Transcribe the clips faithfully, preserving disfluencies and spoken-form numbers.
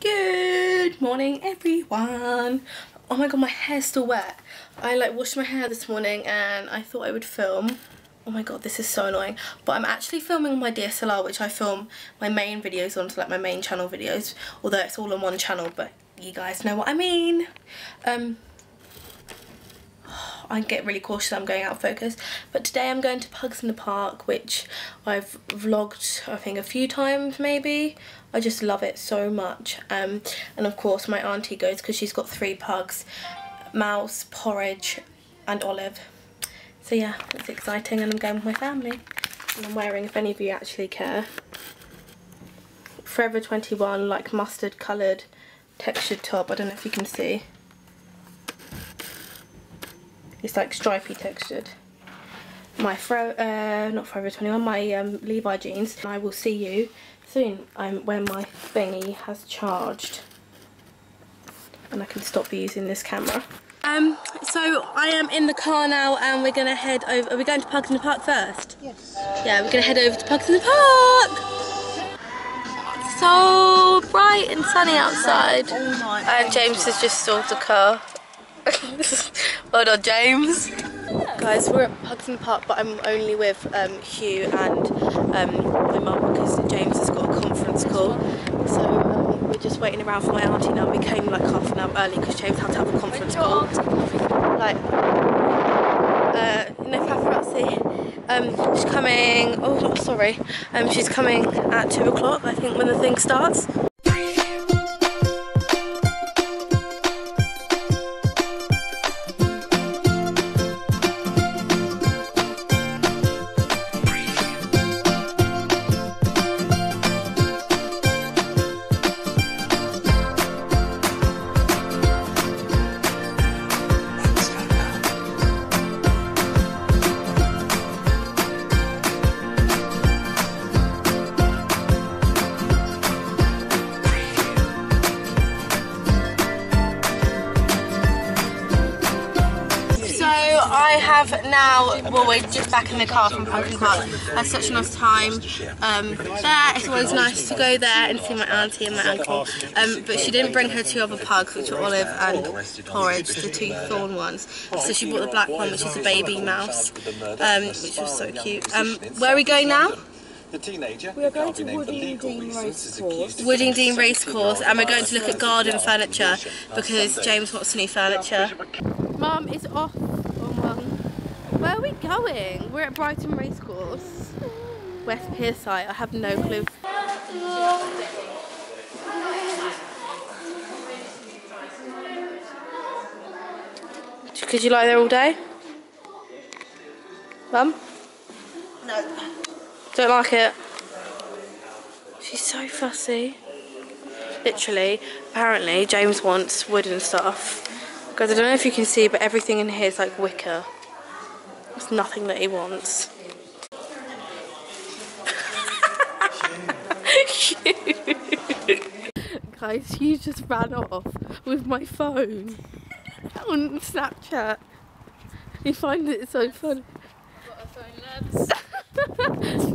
Good morning everyone. Oh my god, my hair's still wet. I like washed my hair this morning and I thought I would film. Oh my god, this is so annoying. But I'm actually filming on my D S L R, which I film my main videos on, so like my main channel videos. Although it's all on one channel, but you guys know what I mean. Um, I get really cautious, I'm going out of focus. But today I'm going to Pugs in the Park, which I've vlogged I think a few times maybe. I just love it so much. Um, and of course my auntie goes because she's got three pugs, Mouse, Porridge and Olive. So yeah, it's exciting and I'm going with my family. And I'm wearing, if any of you actually care, Forever twenty-one like mustard coloured textured top. I don't know if you can see. It's like stripy textured. My fro uh, not Forever twenty-one, my um, Levi jeans. And I will see you soon um, when my thingy has charged. And I can stop using this camera. Um, so I am in the car now and we're gonna head over. Are we going to Pugs in the Park first? Yes. Yeah, we're gonna head over to Pugs in the Park. It's so bright and sunny outside. And James has just stalled the car. Well done, James. Yeah. Guys, we're at Pugs in the Park, but I'm only with um, Hugh and um, my mum because James has got a conference call. So um, we're just waiting around for my auntie now. We came like half an hour early because James had to have a conference call. Like, uh, no paparazzi. Um, she's coming. Oh, sorry. Um, she's coming at two o'clock. I think when the thing starts. Now, well, we're just back in the car from Pugs in the Park. I had such a nice time um, there. It's always nice to go there and see my auntie and my uncle. Um, but she didn't bring her two other pugs, which were Olive and Porridge, the two thorn ones. So she bought the black one, which is a baby mouse, um, which was so cute. Um, where are we going now? The teenager. We are going to Woodingdean Racecourse. Woodingdean Racecourse, and we're going to look at garden furniture because James wants new furniture. Mum is off. Where are we going? We're at Brighton Racecourse, West Pierside. I have no clue. Could you lie there all day? Mum? No. Don't like it. She's so fussy. Literally, apparently James wants wood and stuff. Guys, I don't know if you can see, but everything in here is like wicker. It's nothing that he wants. Guys, he just ran off with my phone on Snapchat. He finds it so funny. Got a phone, lads.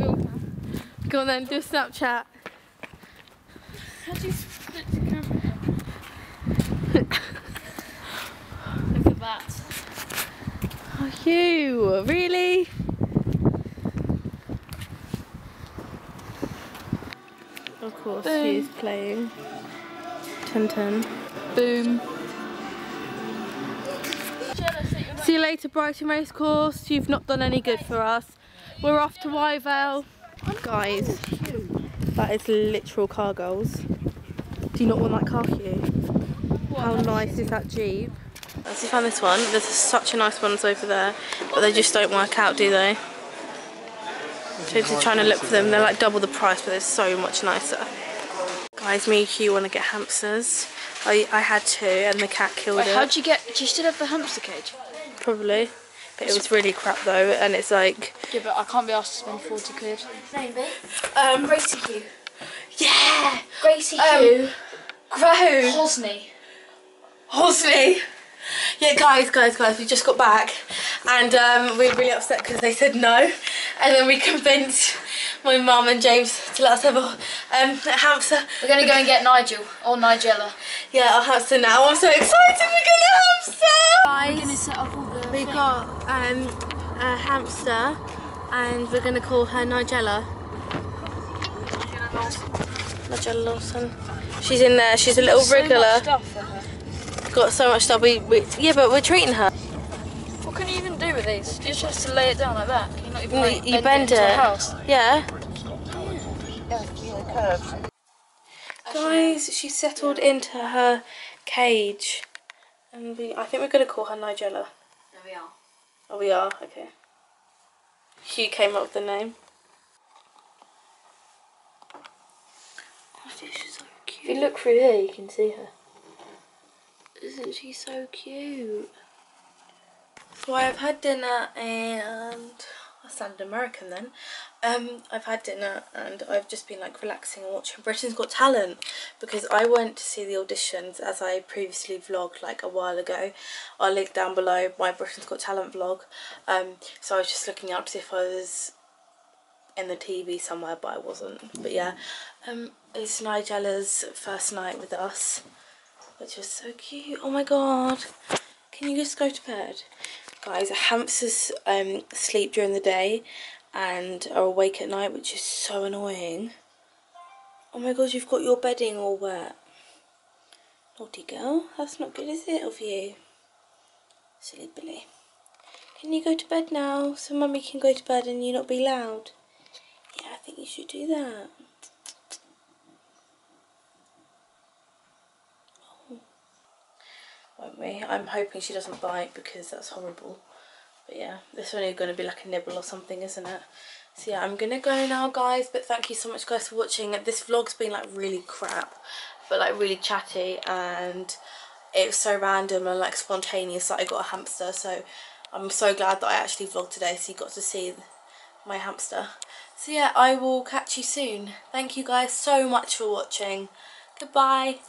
Go on then, do a Snapchat. How do you split the camera? Look at that. Oh, you really? Of course, boom. She's playing. Ten ten. Boom. See you later, Brighton Racecourse. You've not done any good for us. We're off to Wyvale, guys. That is literal car goals. Do you not want that car queue? How nice is that Jeep? As you found this one, there's such a nice ones over there, but they just don't work out, do they? James is trying to look for them. They're like double the price, but they're so much nicer. Guys, me and Hugh want to get hamsters. I, I had two and the cat killed Wait, it. How'd you get, do you still have the hamster cage? Probably, but it was really crap though, and it's like... Yeah, but I can't be asked to spend forty quid. Maybe. Um, Gracie Hugh. Yeah! Gracie um, Hugh. Grow. Hosney. Hosney. Yeah, guys, guys, guys, we just got back and um, we were really upset because they said no, and then we convinced my mum and James to let us have a, um, a hamster. We're going to go and get Nigel or Nigella. Yeah, our hamster now. I'm so excited we're going to hamster! Guys, we're gonna set up all the we got um, a hamster and we're going to call her Nigella. Nigella Lawson. She's in there. She's a little so regular. Got so much stuff. We, we yeah, but we're treating her. What can you even do with these? You just have to lay it down like that. You're not even like, you bend, bend it. it. House. Yeah. yeah Guys, she settled into her cage, and we, I think we're gonna call her Nigella. No, we are. Oh, we are. Okay. Hugh came up with the name. Oh, she's so cute. If you look through here, you can see her. Isn't she so cute? So I've had dinner and I sound American then. Um, I've had dinner and I've just been like relaxing and watching Britain's Got Talent, because I went to see the auditions as I previously vlogged like a while ago. I'll link down below my Britain's Got Talent vlog. Um, so I was just looking up to see if I was in the T V somewhere, but I wasn't. But yeah, um, it's Nigella's first night with us, which was so cute. Oh my god, can you just go to bed? Guys, hamsters um, sleep during the day and are awake at night, which is so annoying. Oh my god, you've got your bedding all wet. Naughty girl, that's not good, is it, of you? Silly Billy. Can you go to bed now so mummy can go to bed and you not be loud? Yeah, I think you should do that. Won't we? I'm hoping she doesn't bite because that's horrible. But yeah, this one is going to be like a nibble or something, isn't it? So yeah, I'm going to go now, guys. But thank you so much, guys, for watching. This vlog's been like really crap, but like really chatty, and it was so random and like spontaneous that I got a hamster. So I'm so glad that I actually vlogged today, so you got to see my hamster. So yeah, I will catch you soon. Thank you guys so much for watching. Goodbye.